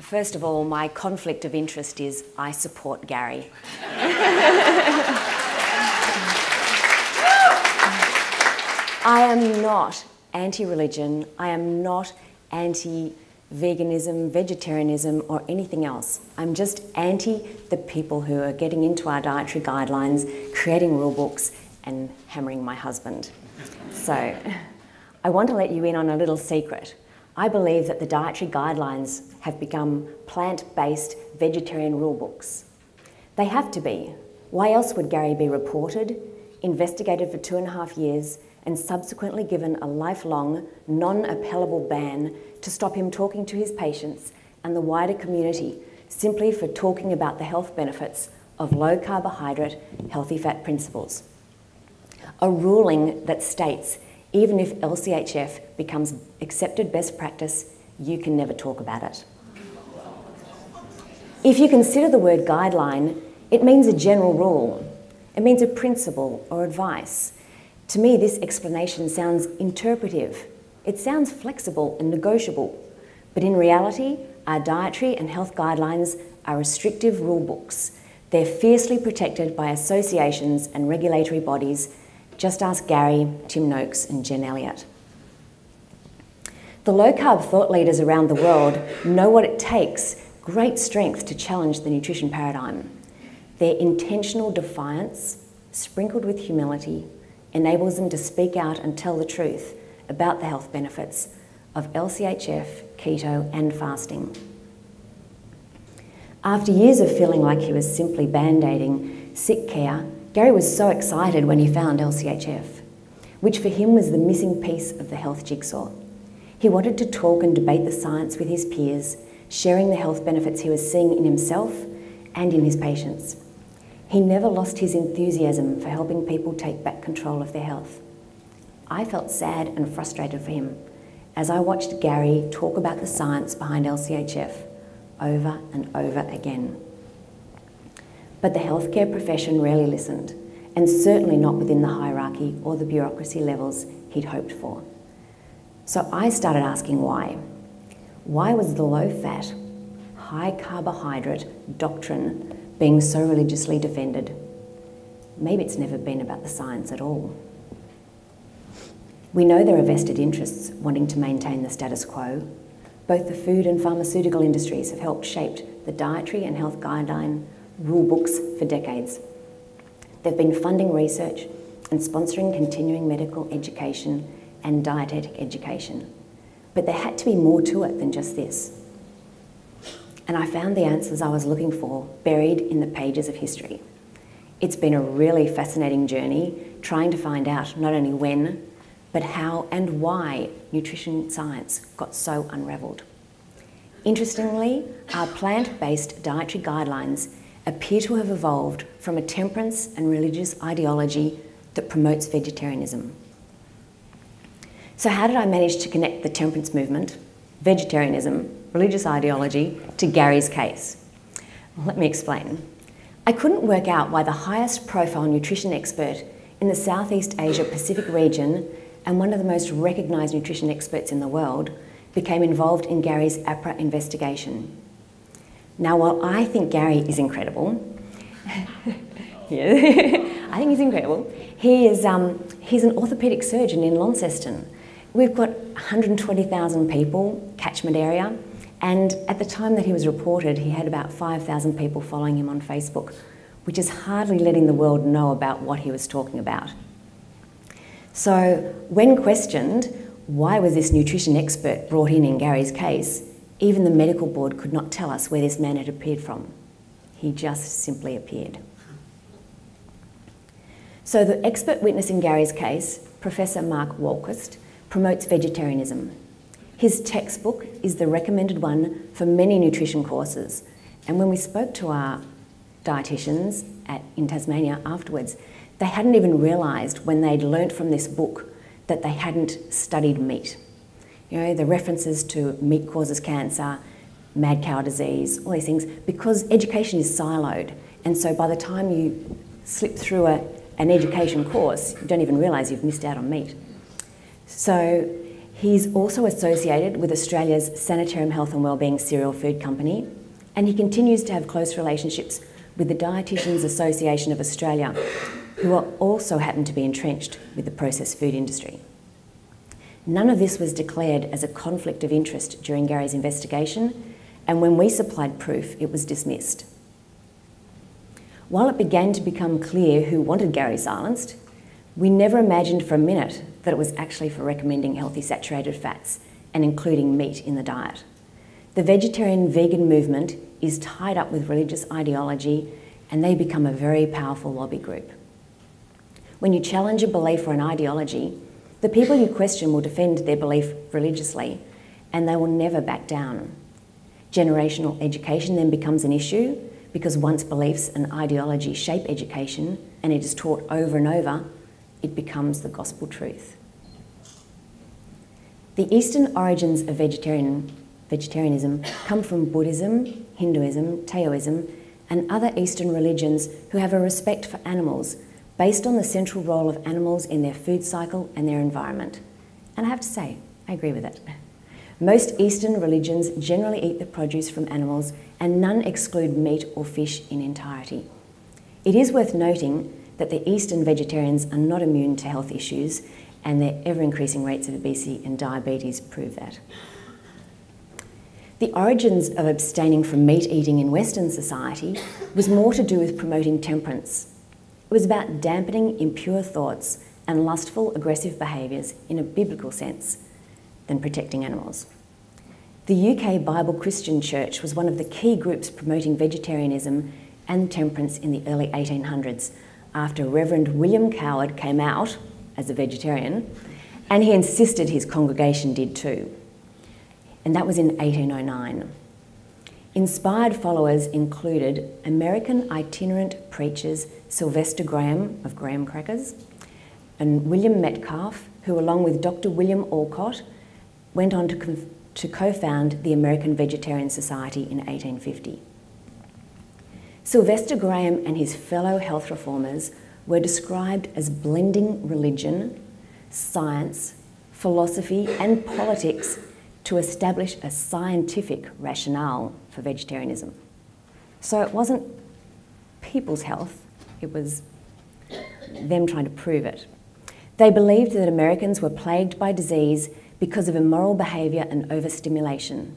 First of all, my conflict of interest is I support Gary. I am not anti-religion, I am not anti-veganism, vegetarianism or anything else. I'm just anti the people who are getting into our dietary guidelines, creating rule books and hammering my husband. So, I want to let you in on a little secret. I believe that the dietary guidelines have become plant-based vegetarian rule books. They have to be. Why else would Gary be reported, investigated for 2.5 years and subsequently given a lifelong, non-appellable ban to stop him talking to his patients and the wider community simply for talking about the health benefits of low-carbohydrate, healthy fat principles? A ruling that states even if LCHF becomes accepted best practice, you can never talk about it. If you consider the word guideline, it means a general rule. It means a principle or advice. To me, this explanation sounds interpretive. It sounds flexible and negotiable. But in reality, our dietary and health guidelines are restrictive rule books. They're fiercely protected by associations and regulatory bodies. Just ask Gary, Tim Noakes and Jen Elliott. The low-carb thought leaders around the world know what it takes, great strength to challenge the nutrition paradigm. Their intentional defiance, sprinkled with humility, enables them to speak out and tell the truth about the health benefits of LCHF, keto and fasting. After years of feeling like he was simply band-aiding sick care, Gary was so excited when he found LCHF, which for him was the missing piece of the health jigsaw. He wanted to talk and debate the science with his peers, sharing the health benefits he was seeing in himself and in his patients. He never lost his enthusiasm for helping people take back control of their health. I felt sad and frustrated for him as I watched Gary talk about the science behind LCHF over and over again. But the healthcare profession rarely listened, and certainly not within the hierarchy or the bureaucracy levels he'd hoped for. So I started asking why. Why was the low-fat, high-carbohydrate doctrine being so religiously defended? Maybe it's never been about the science at all. We know there are vested interests wanting to maintain the status quo. Both the food and pharmaceutical industries have helped shape the dietary and health guideline rule books for decades. They've been funding research and sponsoring continuing medical education and dietetic education. But there had to be more to it than just this. And I found the answers I was looking for buried in the pages of history. It's been a really fascinating journey trying to find out not only when, but how and why nutrition science got so unravelled. Interestingly, our plant-based dietary guidelines appear to have evolved from a temperance and religious ideology that promotes vegetarianism. So how did I manage to connect the temperance movement, vegetarianism, religious ideology to Gary's case? Let me explain. I couldn't work out why the highest profile nutrition expert in the Southeast Asia Pacific region and one of the most recognised nutrition experts in the world became involved in Gary's APRA investigation. Now, while I think Gary is incredible, I think he's incredible. He's an orthopaedic surgeon in Launceston. We've got 120,000 people, catchment area, and at the time that he was reported, he had about 5,000 people following him on Facebook, which is hardly letting the world know about what he was talking about. So, when questioned, why was this nutrition expert brought in Gary's case? Even the medical board could not tell us where this man had appeared from. He just simply appeared. So the expert witness in Gary's case, Professor Mark Wahlqvist, promotes vegetarianism. His textbook is the recommended one for many nutrition courses. And when we spoke to our dietitians in Tasmania afterwards, they hadn't even realised when they'd learnt from this book that they hadn't studied meat. You know, the references to meat causes cancer, mad cow disease, all these things, because education is siloed. And so by the time you slip through an education course, you don't even realise you've missed out on meat. So He's also associated with Australia's Sanitarium Health and Wellbeing cereal food company, and he continues to have close relationships with the Dietitians Association of Australia, who are also happen to be entrenched with the processed food industry. None of this was declared as a conflict of interest during Gary's investigation, and when we supplied proof, it was dismissed. While it began to become clear who wanted Gary silenced, we never imagined for a minute that it was actually for recommending healthy saturated fats and including meat in the diet. The vegetarian-vegan movement is tied up with religious ideology, and they become a very powerful lobby group. When you challenge a belief or an ideology, the people you question will defend their belief religiously, and they will never back down. Generational education then becomes an issue, because once beliefs and ideology shape education, and it is taught over and over, it becomes the gospel truth. The Eastern origins of vegetarianism come from Buddhism, Hinduism, Taoism, and other Eastern religions who have a respect for animals based on the central role of animals in their food cycle and their environment. And I have to say, I agree with it. Most Eastern religions generally eat the produce from animals, and none exclude meat or fish in entirety. It is worth noting that the Eastern vegetarians are not immune to health issues, and their ever-increasing rates of obesity and diabetes prove that. The origins of abstaining from meat eating in Western society was more to do with promoting temperance. It was about dampening impure thoughts and lustful, aggressive behaviours in a biblical sense than protecting animals. The UK Bible Christian Church was one of the key groups promoting vegetarianism and temperance in the early 1800s, after Reverend William Coward came out as a vegetarian, and he insisted his congregation did too. And that was in 1809. Inspired followers included American itinerant preachers Sylvester Graham of Graham Crackers and William Metcalfe, who along with Dr. William Alcott went on to co-found the American Vegetarian Society in 1850. Sylvester Graham and his fellow health reformers were described as blending religion, science, philosophy and politics to establish a scientific rationale for vegetarianism. So it wasn't people's health, it was them trying to prove it. They believed that Americans were plagued by disease because of immoral behaviour and overstimulation.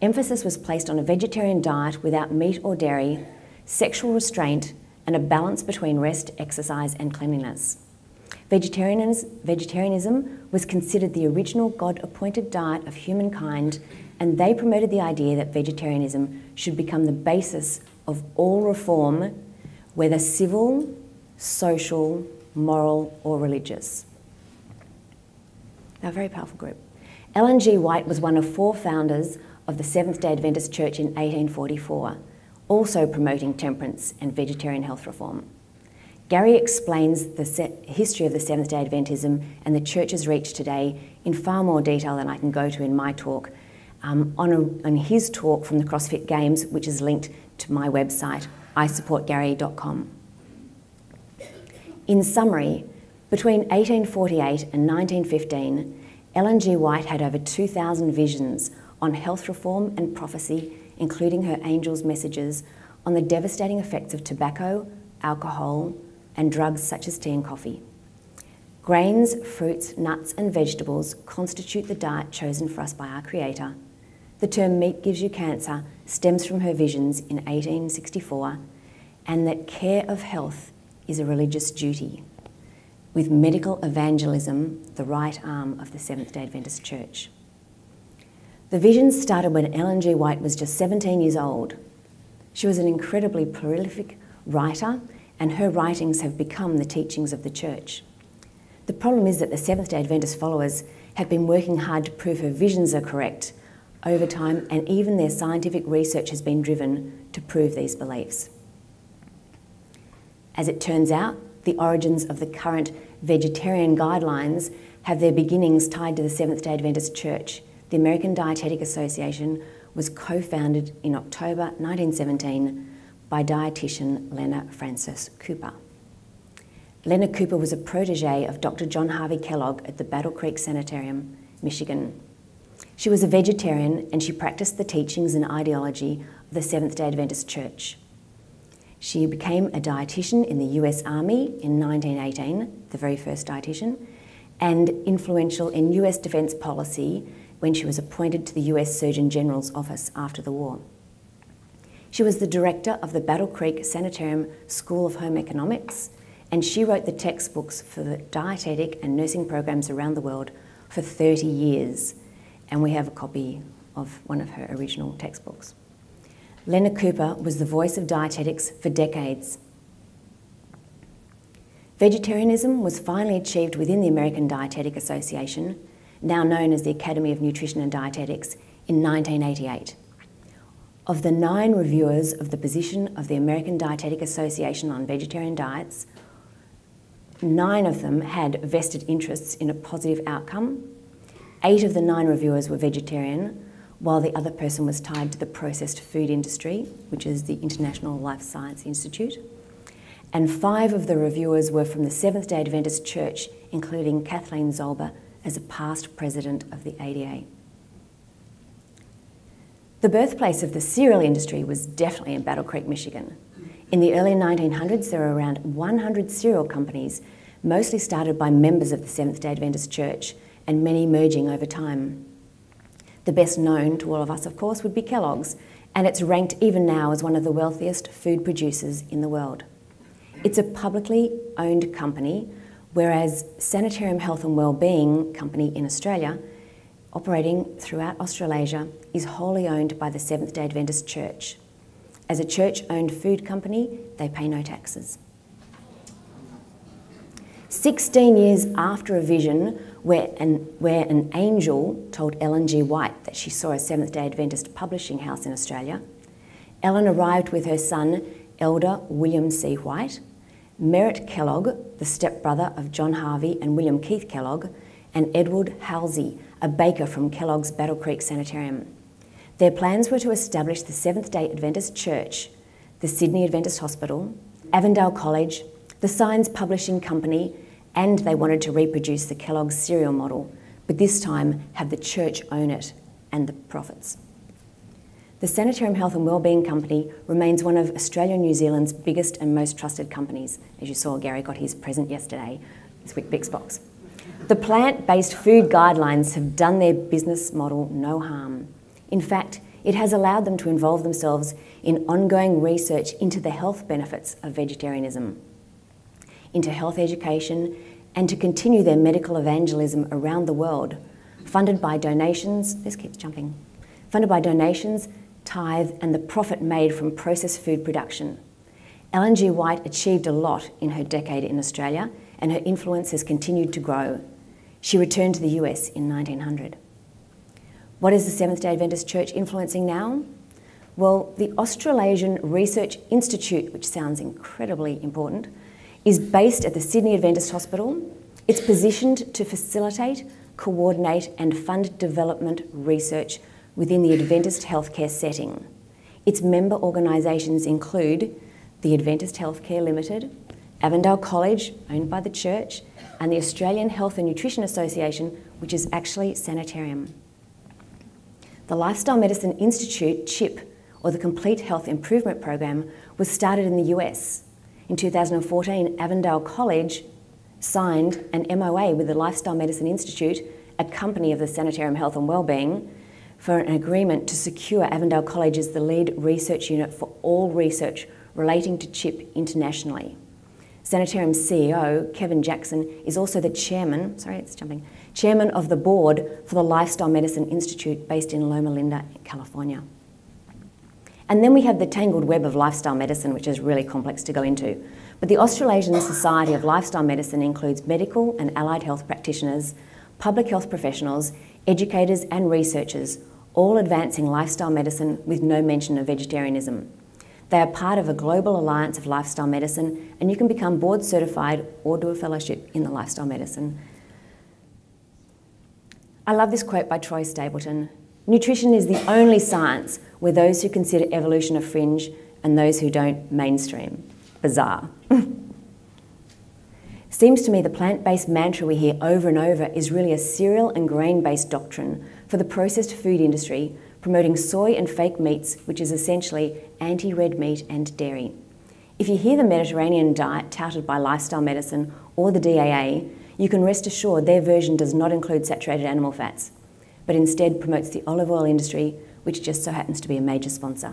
Emphasis was placed on a vegetarian diet without meat or dairy, sexual restraint, and a balance between rest, exercise and cleanliness. Vegetarianism was considered the original God-appointed diet of humankind, and they promoted the idea that vegetarianism should become the basis of all reform, whether civil, social, moral, or religious. They're a very powerful group. Ellen G. White was one of four founders of the Seventh-day Adventist Church in 1844, also promoting temperance and vegetarian health reform. Gary explains the history of the Seventh-day Adventism and the Church's reach today in far more detail than I can go to in my talk, on his talk from the CrossFit Games, which is linked to my website, isupportgary.com. In summary, between 1848 and 1915, Ellen G. White had over 2,000 visions on health reform and prophecy, including her angel's messages on the devastating effects of tobacco, alcohol, and drugs such as tea and coffee. Grains, fruits, nuts, and vegetables constitute the diet chosen for us by our Creator. The term meat gives you cancer stems from her visions in 1864, and that care of health is a religious duty, with medical evangelism the right arm of the Seventh-day Adventist Church. The visions started when Ellen G. White was just 17 years old. She was an incredibly prolific writer, and her writings have become the teachings of the Church. The problem is that the Seventh-day Adventist followers have been working hard to prove her visions are correct over time, and even their scientific research has been driven to prove these beliefs. As it turns out, the origins of the current vegetarian guidelines have their beginnings tied to the Seventh-day Adventist Church. The American Dietetic Association was co-founded in October 1917 by dietitian Lena Frances Cooper. Lena Cooper was a protege of Dr. John Harvey Kellogg at the Battle Creek Sanitarium Michigan. She was a vegetarian and she practiced the teachings and ideology of the Seventh-day Adventist Church. She became a dietitian in the US Army in 1918, the very first dietitian, and influential in US defense policy when she was appointed to the US Surgeon General's office after the war. She was the director of the Battle Creek Sanitarium School of Home Economics, and she wrote the textbooks for the dietetic and nursing programs around the world for 30 years. And we have a copy of one of her original textbooks. Lena Cooper was the voice of dietetics for decades. Vegetarianism was finally achieved within the American Dietetic Association, now known as the Academy of Nutrition and Dietetics, in 1988. Of the 9 reviewers of the position of the American Dietetic Association on vegetarian diets, 9 of them had vested interests in a positive outcome. 8 of the 9 reviewers were vegetarian, while the other person was tied to the processed food industry, which is the International Life Science Institute. And 5 of the reviewers were from the Seventh-day Adventist Church, including Kathleen Zolber as a past president of the ADA. The birthplace of the cereal industry was definitely in Battle Creek, Michigan. In the early 1900s, there were around 100 cereal companies, mostly started by members of the Seventh-day Adventist Church, and many merging over time. The best known to all of us, of course, would be Kellogg's, and it's ranked even now as one of the wealthiest food producers in the world. It's a publicly owned company, whereas Sanitarium Health and Wellbeing Company in Australia, operating throughout Australasia, is wholly owned by the Seventh-day Adventist Church. As a church-owned food company, they pay no taxes. 16 years after a vision where an angel told Ellen G. White that she saw a Seventh-day Adventist publishing house in Australia, Ellen arrived with her son, Elder William C. White, Merritt Kellogg, the stepbrother of John Harvey and William Keith Kellogg, and Edward Halsey, a baker from Kellogg's Battle Creek Sanitarium. Their plans were to establish the Seventh-day Adventist Church, the Sydney Adventist Hospital, Avondale College, the Science Publishing Company, and they wanted to reproduce the Kellogg's cereal model, but this time have the church own it and the profits. The Sanitarium Health and Wellbeing Company remains one of Australia and New Zealand's biggest and most trusted companies. As you saw, Gary got his present yesterday, his Weet-Bix box. The plant-based food guidelines have done their business model no harm. In fact, it has allowed them to involve themselves in ongoing research into the health benefits of vegetarianism, into health education, and to continue their medical evangelism around the world, funded by donations, this keeps jumping, funded by donations, tithe, and the profit made from processed food production. Ellen G. White achieved a lot in her decade in Australia, and her influence has continued to grow. She returned to the US in 1900. What is the Seventh-day Adventist Church influencing now? Well, the Australasian Research Institute, which sounds incredibly important, is based at the Sydney Adventist Hospital. It's positioned to facilitate, coordinate, and fund development research within the Adventist healthcare setting. Its member organisations include the Adventist Healthcare Limited, Avondale College, owned by the church, and the Australian Health and Nutrition Association, which is actually Sanitarium. The Lifestyle Medicine Institute, CHIP, or the Complete Health Improvement Program, was started in the US. In 2014, Avondale College signed an MOA with the Lifestyle Medicine Institute, a company of the Sanitarium Health and Wellbeing, for an agreement to secure Avondale College as the lead research unit for all research relating to CHIP internationally. Sanitarium CEO Kevin Jackson is also the chairman of the board for the Lifestyle Medicine Institute based in Loma Linda, California. And then we have the tangled web of lifestyle medicine, which is really complex to go into. But the Australasian Society of Lifestyle Medicine includes medical and allied health practitioners, public health professionals, educators and researchers, all advancing lifestyle medicine with no mention of vegetarianism. They are part of a global alliance of lifestyle medicine, and you can become board certified or do a fellowship in the lifestyle medicine. I love this quote by Troy Stapleton. Nutrition is the only science where those who consider evolution a fringe and those who don't mainstream. Bizarre. Seems to me the plant-based mantra we hear over and over is really a cereal and grain-based doctrine for the processed food industry, promoting soy and fake meats, which is essentially anti-red meat and dairy. If you hear the Mediterranean diet touted by Lifestyle Medicine or the DAA, you can rest assured their version does not include saturated animal fats, but instead promotes the olive oil industry, which just so happens to be a major sponsor.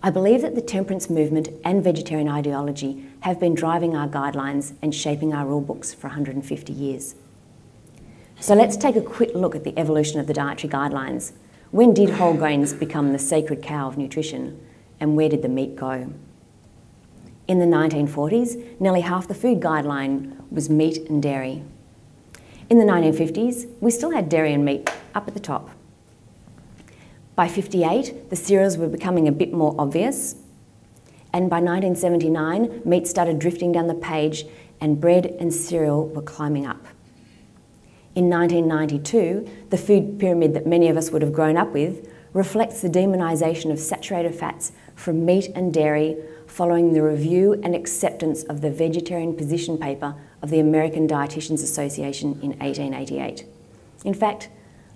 I believe that the temperance movement and vegetarian ideology have been driving our guidelines and shaping our rule books for 150 years. So let's take a quick look at the evolution of the dietary guidelines. When did whole grains become the sacred cow of nutrition, and where did the meat go? In the 1940s, nearly half the food guideline was meat and dairy. In the 1950s, we still had dairy and meat up at the top. By 1958, the cereals were becoming a bit more obvious. And by 1979, meat started drifting down the page and bread and cereal were climbing up. In 1992, the food pyramid that many of us would have grown up with reflects the demonisation of saturated fats from meat and dairy following the review and acceptance of the vegetarian position paper of the American Dietitians Association in 1888. In fact,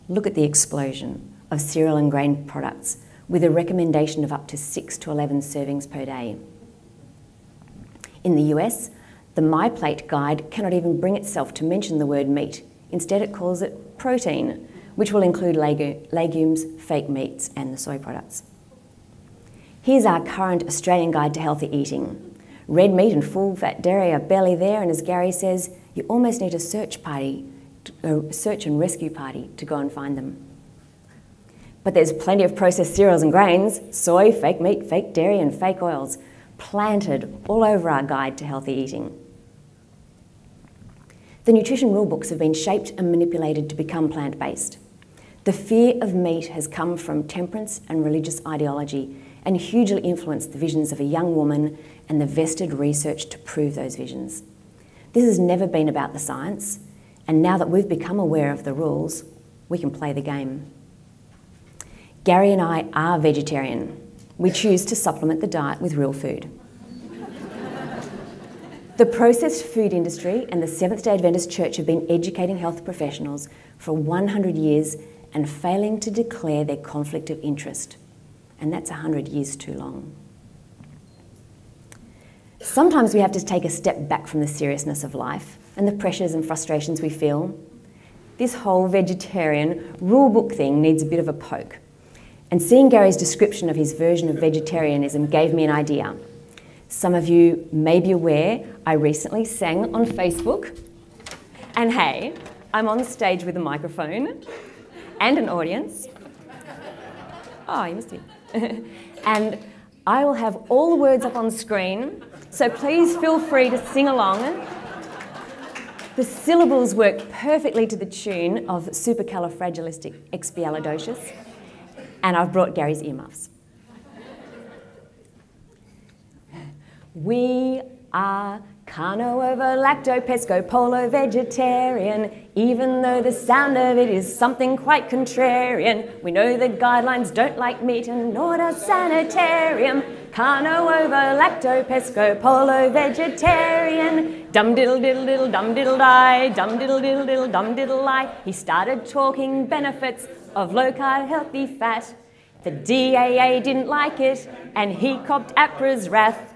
look at the explosion of cereal and grain products with a recommendation of up to 6 to 11 servings per day. In the US, the My Plate guide cannot even bring itself to mention the word meat. Instead, it calls it protein, which will include legumes, fake meats, and the soy products. Here's our current Australian guide to healthy eating. Red meat and full-fat dairy are barely there, and as Gary says, you almost need a search and rescue party to go and find them. But there's plenty of processed cereals and grains, soy, fake meat, fake dairy, and fake oils, planted all over our guide to healthy eating. The nutrition rulebooks have been shaped and manipulated to become plant-based. The fear of meat has come from temperance and religious ideology, and hugely influenced the visions of a young woman and the vested research to prove those visions. This has never been about the science, and now that we've become aware of the rules, we can play the game. Gary and I are vegetarian. We choose to supplement the diet with real food. The processed food industry and the Seventh-day Adventist Church have been educating health professionals for 100 years and failing to declare their conflict of interest. And that's 100 years too long. Sometimes we have to take a step back from the seriousness of life and the pressures and frustrations we feel. This whole vegetarian rulebook thing needs a bit of a poke. And seeing Gary's description of his version of vegetarianism gave me an idea. Some of you may be aware I recently sang on Facebook. And hey, I'm on stage with a microphone and an audience. Oh, you must be. And I will have all the words up on screen, so please feel free to sing along. The syllables work perfectly to the tune of supercalifragilisticexpialidocious, and I've brought Gary's earmuffs. We are carno-ovo-lacto-pesco-polo-vegetarian, even though the sound of it is something quite contrarian. We know the guidelines don't like meat and nor does sanitarium. Carno-ovo-lacto-pesco-polo-vegetarian. Dum-diddle-diddle-diddle-dum-diddle-die, dum-diddle-diddle-diddle-dum-diddle-lie. He started talking benefits of low-carb healthy fat. The DAA didn't like it and he copped APRA's wrath.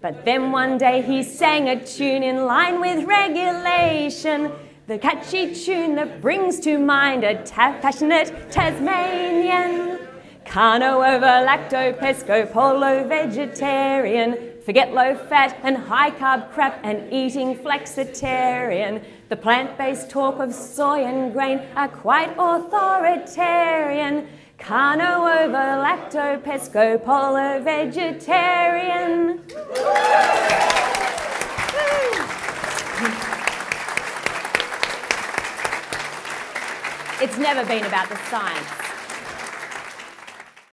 But then one day he sang a tune in line with regulation, the catchy tune that brings to mind a passionate Tasmanian. Carno over lacto pesco polo vegetarian. Forget low fat and high carb crap and eating flexitarian. The plant-based talk of soy and grain are quite authoritarian. Carno over lacto pesco polo vegetarian. It's never been about the science.